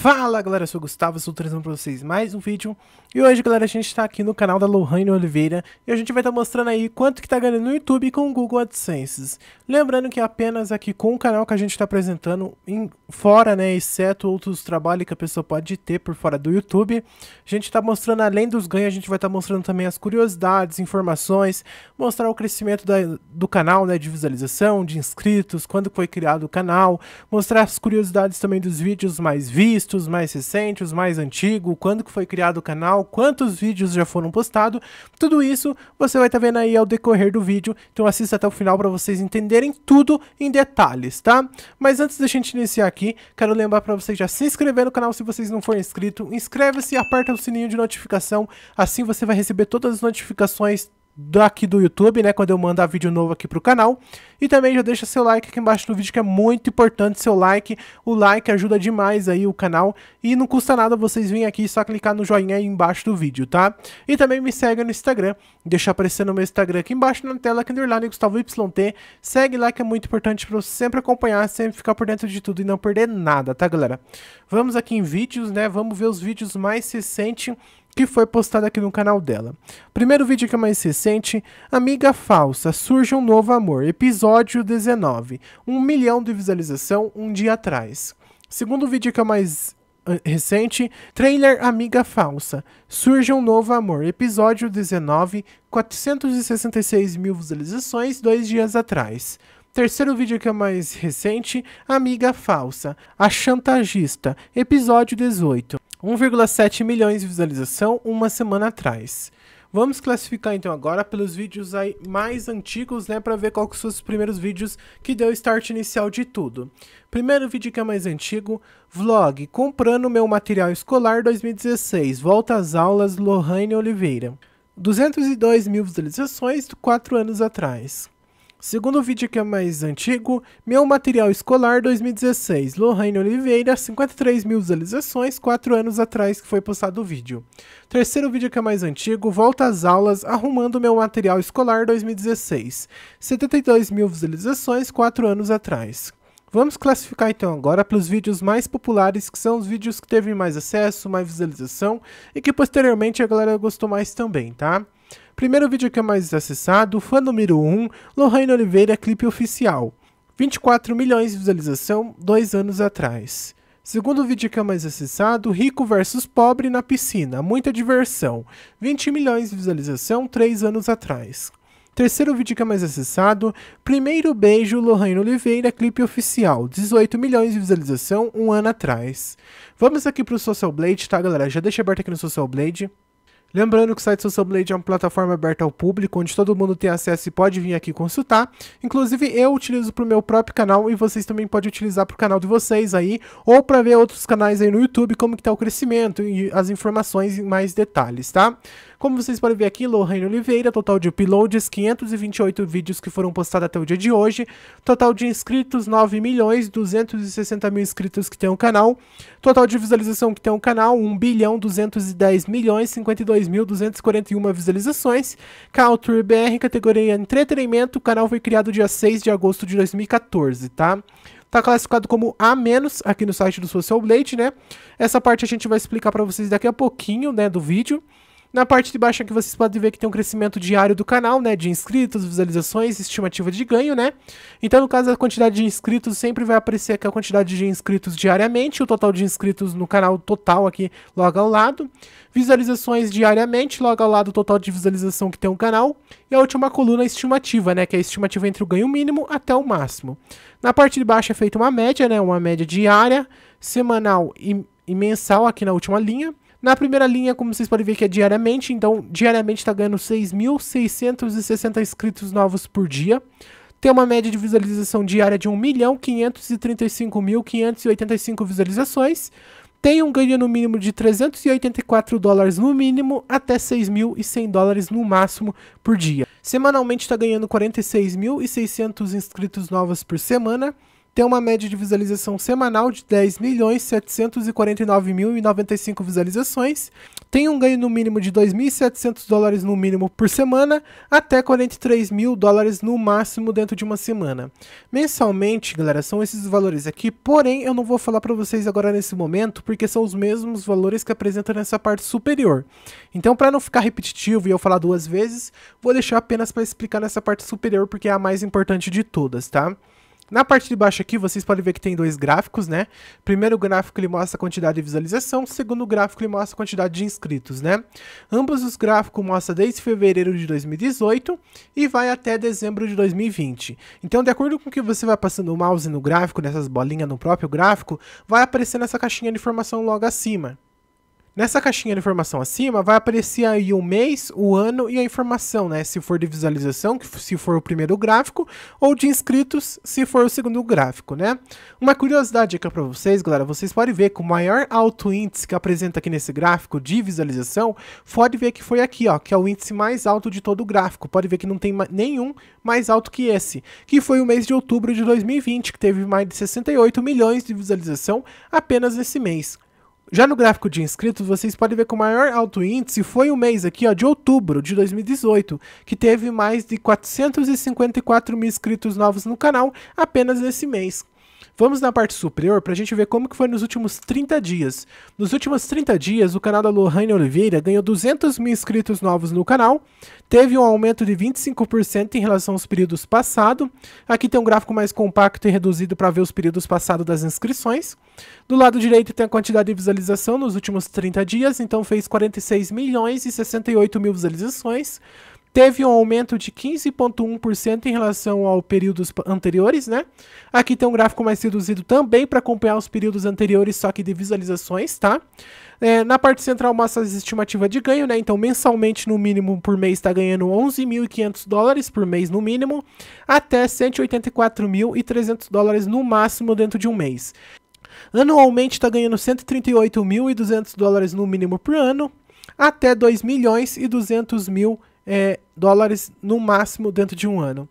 Fala galera, eu sou o Gustavo, estou trazendo para vocês mais um vídeo. E hoje galera, a gente está aqui no canal da Lorrayne Oliveira e a gente vai estar mostrando aí quanto que tá ganhando no YouTube com o Google AdSense. Lembrando que apenas aqui com o canal que a gente está apresentando, fora, né, exceto outros trabalhos que a pessoa pode ter por fora do YouTube, a gente está mostrando além dos ganhos, a gente vai estar mostrando também as curiosidades, informações, mostrar o crescimento do canal, né, de visualização, de inscritos, quando foi criado o canal, mostrar as curiosidades também dos vídeos mais vistos, os mais recentes, os mais antigos, quando que foi criado o canal, quantos vídeos já foram postados, tudo isso você vai estar vendo aí ao decorrer do vídeo, então assista até o final para vocês entenderem tudo em detalhes, tá? Mas antes da gente iniciar aqui, quero lembrar para vocês já se inscrever no canal se vocês não forem inscritos, inscreve-se e aperta o sininho de notificação, assim você vai receber todas as notificações daqui do YouTube, né, quando eu mandar vídeo novo aqui pro canal. E também já deixa seu like aqui embaixo no vídeo, que é muito importante seu like. O like ajuda demais aí o canal e não custa nada vocês virem aqui, só clicar no joinha aí embaixo do vídeo, tá? E também me segue no Instagram, deixa aparecendo o meu Instagram aqui embaixo na tela, aqui underline Gustavo YT. Segue lá que é muito importante pra você sempre acompanhar, sempre ficar por dentro de tudo e não perder nada, tá galera? Vamos aqui em vídeos, né, vamos ver os vídeos mais recentes que foi postado aqui no canal dela. Primeiro vídeo que é mais recente, Amiga Falsa, Surge um Novo Amor, episódio 19, 1 milhão de visualização um dia atrás. Segundo vídeo que é mais recente, trailer Amiga Falsa, Surge um Novo Amor, episódio 19, 466 mil visualizações 2 dias atrás. Terceiro vídeo que é mais recente, Amiga Falsa, A Chantagista, episódio 18. 1,7 milhões de visualização uma semana atrás. Vamos classificar então agora pelos vídeos aí mais antigos, né, para ver qual que são os primeiros vídeos que deu o start inicial de tudo. Primeiro vídeo que é mais antigo, vlog comprando meu material escolar 2016, volta às aulas Lorrayne Oliveira. 202 mil visualizações 4 anos atrás. Segundo vídeo que é mais antigo, meu material escolar 2016, Lorrayne Oliveira, 53 mil visualizações, 4 anos atrás que foi postado o vídeo. Terceiro vídeo que é mais antigo, volta às aulas, arrumando meu material escolar 2016, 72 mil visualizações, 4 anos atrás. Vamos classificar então agora pelos vídeos mais populares, que são os vídeos que teve mais acesso, mais visualização e que posteriormente a galera gostou mais também, tá? Primeiro vídeo que é mais acessado, fã número 1, Lorrayne Oliveira, clipe oficial. 24 milhões de visualização, 2 anos atrás. Segundo vídeo que é mais acessado, rico versus pobre na piscina, muita diversão. 20 milhões de visualização, 3 anos atrás. Terceiro vídeo que é mais acessado, primeiro beijo, Lorrayne Oliveira, clipe oficial, 18 milhões de visualização, 1 ano atrás. Vamos aqui pro Social Blade, tá galera? Já deixa aberto aqui no Social Blade. Lembrando que o site Social Blade é uma plataforma aberta ao público, onde todo mundo tem acesso e pode vir aqui consultar. Inclusive, eu utilizo para o meu próprio canal e vocês também podem utilizar para o canal de vocês aí, ou para ver outros canais aí no YouTube, como que está o crescimento e as informações em mais detalhes, tá? Como vocês podem ver aqui, Lorrayne Oliveira, total de uploads, 528 vídeos que foram postados até o dia de hoje, total de inscritos, 9.260.000 inscritos que tem o canal, total de visualização que tem o canal, 1.210.052.241 visualizações, Culture BR, categoria entretenimento, o canal foi criado dia 6 de agosto de 2014, tá? Tá classificado como A- aqui no site do Social Blade, né? Essa parte a gente vai explicar para vocês daqui a pouquinho, né, do vídeo. Na parte de baixo aqui vocês podem ver que tem um crescimento diário do canal, né, de inscritos, visualizações, estimativa de ganho, né. Então, no caso da quantidade de inscritos, sempre vai aparecer aqui a quantidade de inscritos diariamente, o total de inscritos no canal total aqui logo ao lado, visualizações diariamente, logo ao lado o total de visualização que tem o canal, e a última coluna estimativa, né, que é a estimativa entre o ganho mínimo até o máximo. Na parte de baixo é feita uma média, né, uma média diária, semanal e mensal aqui na última linha. Na primeira linha, como vocês podem ver que é diariamente, então diariamente está ganhando 6.660 inscritos novos por dia. Tem uma média de visualização diária de 1.535.585 visualizações. Tem um ganho no mínimo de $384 no mínimo até $6.100 no máximo por dia. Semanalmente está ganhando 46.600 inscritos novos por semana. tem uma média de visualização semanal de 10.749.095 visualizações, tem um ganho no mínimo de 2.700 dólares no mínimo por semana, até 43 mil dólares no máximo dentro de uma semana. Mensalmente, galera, são esses valores aqui, porém eu não vou falar para vocês agora nesse momento, porque são os mesmos valores que apresenta nessa parte superior. Então, para não ficar repetitivo e eu falar duas vezes, vou deixar apenas para explicar nessa parte superior, porque é a mais importante de todas, tá? Na parte de baixo aqui, vocês podem ver que tem dois gráficos, né? Primeiro gráfico, ele mostra a quantidade de visualização. Segundo gráfico, ele mostra a quantidade de inscritos, né? Ambos os gráficos mostram desde fevereiro de 2018 e vai até dezembro de 2020. Então, de acordo com que você vai passando o mouse no gráfico, nessas bolinhas no próprio gráfico, vai aparecer nessa caixinha de informação logo acima. Nessa caixinha de informação acima, vai aparecer aí o mês, o ano e a informação, né? Se for de visualização, se for o primeiro gráfico, ou de inscritos, se for o segundo gráfico, né? Uma curiosidade aqui para vocês, galera, vocês podem ver que o maior alto índice que apresenta aqui nesse gráfico de visualização, pode ver que foi aqui, ó, que é o índice mais alto de todo o gráfico. Pode ver que não tem nenhum mais alto que esse, que foi o mês de outubro de 2020, que teve mais de 68 milhões de visualização apenas nesse mês. Já no gráfico de inscritos, vocês podem ver que o maior alto índice foi o mês aqui, ó, de outubro de 2018, que teve mais de 454 mil inscritos novos no canal apenas nesse mês. Vamos na parte superior para a gente ver como que foi nos últimos 30 dias. Nos últimos 30 dias, o canal da Lorrayne Oliveira ganhou 200 mil inscritos novos no canal, teve um aumento de 25% em relação aos períodos passados. Aqui tem um gráfico mais compacto e reduzido para ver os períodos passados das inscrições. Do lado direito tem a quantidade de visualização nos últimos 30 dias, então fez 46 milhões e 68 mil visualizações. Teve um aumento de 15,1% em relação aos períodos anteriores, né? Aqui tem um gráfico mais reduzido também para acompanhar os períodos anteriores, só que de visualizações, tá? Na parte central mostra as estimativas de ganho, né? Então, mensalmente, no mínimo, por mês, está ganhando 11.500 dólares por mês, no mínimo, até 184.300 dólares no máximo dentro de um mês. Anualmente, está ganhando 138.200 dólares no mínimo por ano, até 2.200.000 dólares no máximo dentro de um ano.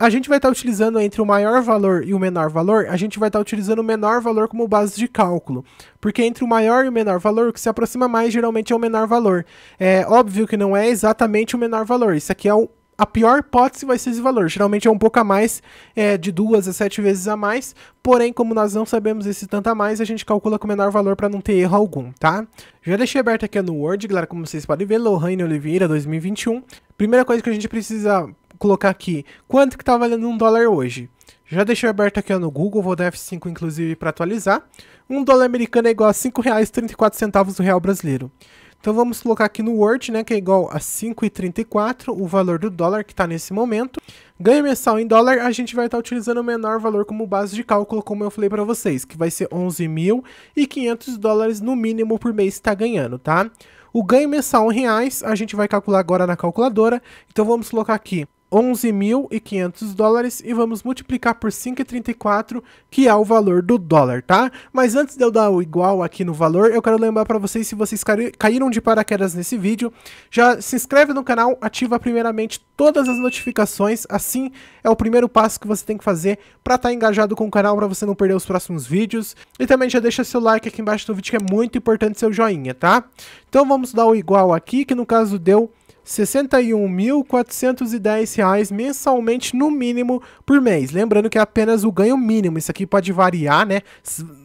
A gente vai estar utilizando entre o maior valor e o menor valor, a gente vai estar utilizando o menor valor como base de cálculo, porque entre o maior e o menor valor, o que se aproxima mais geralmente é o menor valor. É óbvio que não é exatamente o menor valor, isso aqui é a pior hipótese vai ser esse valor, geralmente é um pouco a mais, de 2 a 7 vezes a mais, porém, como nós não sabemos esse tanto a mais, a gente calcula com o menor valor para não ter erro algum, tá? Já deixei aberto aqui no Word, galera, como vocês podem ver, Lorrayne Oliveira 2021. Primeira coisa que a gente precisa colocar aqui, quanto que tá valendo $1 hoje? Já deixei aberto aqui no Google, vou dar F5 inclusive para atualizar. $1 americano é igual a R$5,34 do real brasileiro. Então vamos colocar aqui no Word, né, que é igual a 5,34, o valor do dólar que está nesse momento. Ganho mensal em dólar, a gente vai estar utilizando o menor valor como base de cálculo, como eu falei para vocês, que vai ser 11.500 dólares no mínimo por mês que está ganhando, tá? O ganho mensal em reais, a gente vai calcular agora na calculadora, então vamos colocar aqui 11.500 dólares e vamos multiplicar por 5,34, que é o valor do dólar, tá? Mas antes de eu dar o igual aqui no valor, eu quero lembrar para vocês, se vocês caíram de paraquedas nesse vídeo, já se inscreve no canal, ativa primeiramente todas as notificações, assim é o primeiro passo que você tem que fazer para estar engajado com o canal, para você não perder os próximos vídeos. E também já deixa seu like aqui embaixo do vídeo, que é muito importante seu joinha, tá? Então vamos dar o igual aqui, que no caso deu R$61.410 mensalmente no mínimo por mês. Lembrando que é apenas o ganho mínimo. Isso aqui pode variar, né?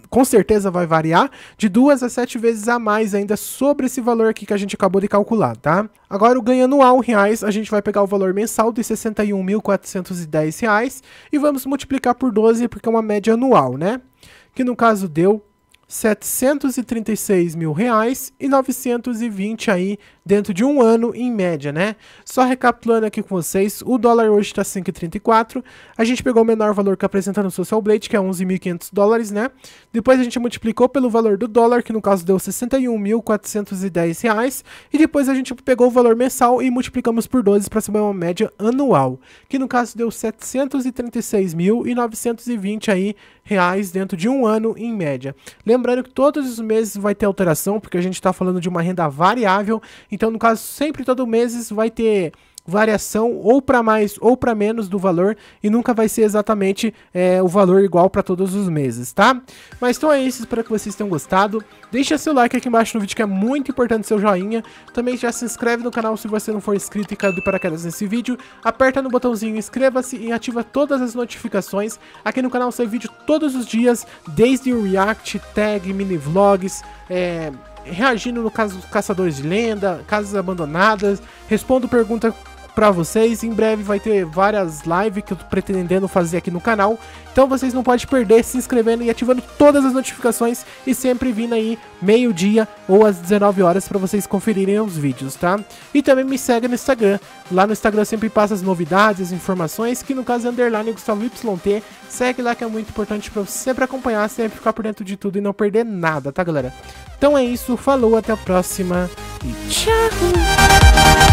Com certeza vai variar de 2 a 7 vezes a mais ainda sobre esse valor aqui que a gente acabou de calcular, tá? Agora o ganho anual em reais, a gente vai pegar o valor mensal de R$61.410 e vamos multiplicar por 12 porque é uma média anual, né? Que no caso deu R$736.000 e 920 aí dentro de um ano em média, né? Só recapitulando aqui com vocês, o dólar hoje está 5,34, a gente pegou o menor valor que apresenta no Social Blade, que é 11.500 dólares, né? Depois a gente multiplicou pelo valor do dólar, que no caso deu R$61.410, e depois a gente pegou o valor mensal e multiplicamos por 12 para saber uma média anual, que no caso deu R$736.920 aí reais dentro de um ano em média. Lembrando que todos os meses vai ter alteração, porque a gente está falando de uma renda variável, então no caso sempre todo mês vai ter variação ou para mais ou para menos do valor, e nunca vai ser exatamente o valor igual para todos os meses, tá? Mas então é isso, espero que vocês tenham gostado. Deixa seu like aqui embaixo no vídeo, que é muito importante, seu joinha. Também já se inscreve no canal se você não for inscrito e caiu de paraquedas nesse vídeo. Aperta no botãozinho inscreva-se e ativa todas as notificações. Aqui no canal sai vídeo todos os dias, desde o react, tag, mini vlogs, reagindo no caso dos Caçadores de Lenda, Casas Abandonadas, respondo pergunta pra vocês. Em breve vai ter várias lives que eu tô pretendendo fazer aqui no canal, então vocês não podem perder, se inscrevendo e ativando todas as notificações, e sempre vindo aí meio-dia ou às 19 horas para vocês conferirem os vídeos, tá? E também me segue no Instagram, lá no Instagram eu sempre passo as novidades, as informações, que no caso é underline Gustavo YT, segue lá que é muito importante pra você sempre acompanhar, sempre ficar por dentro de tudo e não perder nada, tá galera? Então é isso, falou, até a próxima e tchau!